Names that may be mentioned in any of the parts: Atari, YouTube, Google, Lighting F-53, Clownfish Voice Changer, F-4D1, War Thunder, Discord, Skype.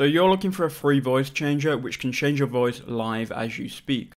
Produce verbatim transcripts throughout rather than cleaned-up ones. So you're looking for a free voice changer which can change your voice live as you speak.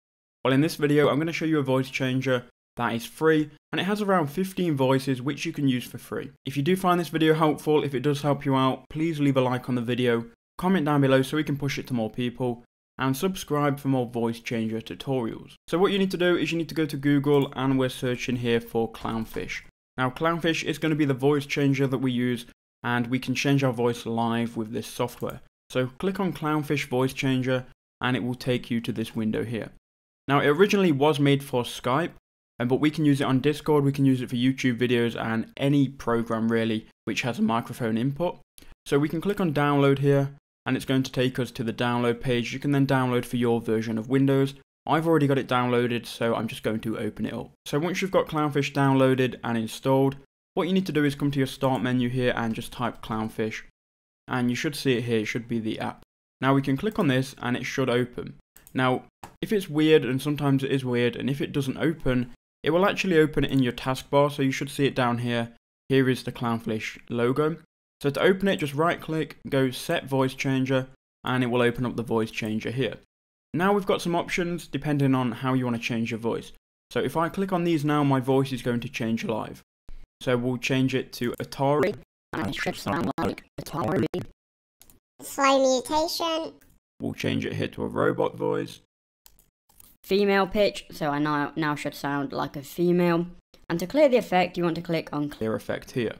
Well, in this video I'm going to show you a voice changer that is free, and it has around fifteen voices which you can use for free. If you do find this video helpful, if it does help you out, please leave a like on the video, comment down below so we can push it to more people, and subscribe for more voice changer tutorials. So what you need to do is you need to go to Google, and we're searching here for Clownfish. Now Clownfish is going to be the voice changer that we use, and we can change our voice live with this software. So click on Clownfish Voice Changer and it will take you to this window here. Now it originally was made for Skype, but we can use it on Discord, we can use it for YouTube videos and any program really which has a microphone input. So we can click on download here and it's going to take us to the download page. You can then download for your version of Windows. I've already got it downloaded, so I'm just going to open it up. So once you've got Clownfish downloaded and installed, what you need to do is come to your start menu here and just type Clownfish, and you should see it here, it should be the app. Now we can click on this and it should open. Now if it's weird, and sometimes it is weird, and if it doesn't open, it will actually open in your taskbar, so you should see it down here. Here is the Clownfish logo. So to open it, just right click, go set voice changer, and it will open up the voice changer here. Now we've got some options depending on how you want to change your voice. So if I click on these now, my voice is going to change live. So we'll change it to Atari. Slow mutation. We'll change it here to a robot voice. Female pitch, so I now, now should sound like a female. And to clear the effect, you want to click on clear effect here.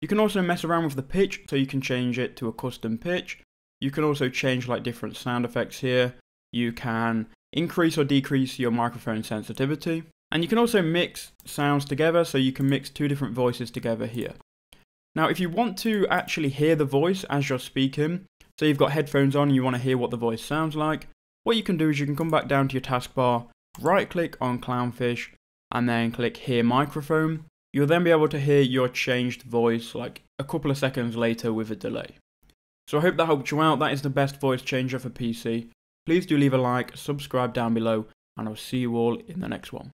You can also mess around with the pitch, so you can change it to a custom pitch. You can also change like different sound effects here. You can increase or decrease your microphone sensitivity. And you can also mix sounds together, so you can mix two different voices together here. Now if you want to actually hear the voice as you're speaking, so you've got headphones on and you want to hear what the voice sounds like, what you can do is you can come back down to your taskbar, right click on Clownfish, and then click Hear Microphone. You'll then be able to hear your changed voice like a couple of seconds later with a delay. So I hope that helped you out. That is the best voice changer for P C. Please do leave a like, subscribe down below, and I'll see you all in the next one.